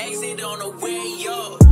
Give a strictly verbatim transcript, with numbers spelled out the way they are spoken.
Exit on the way up.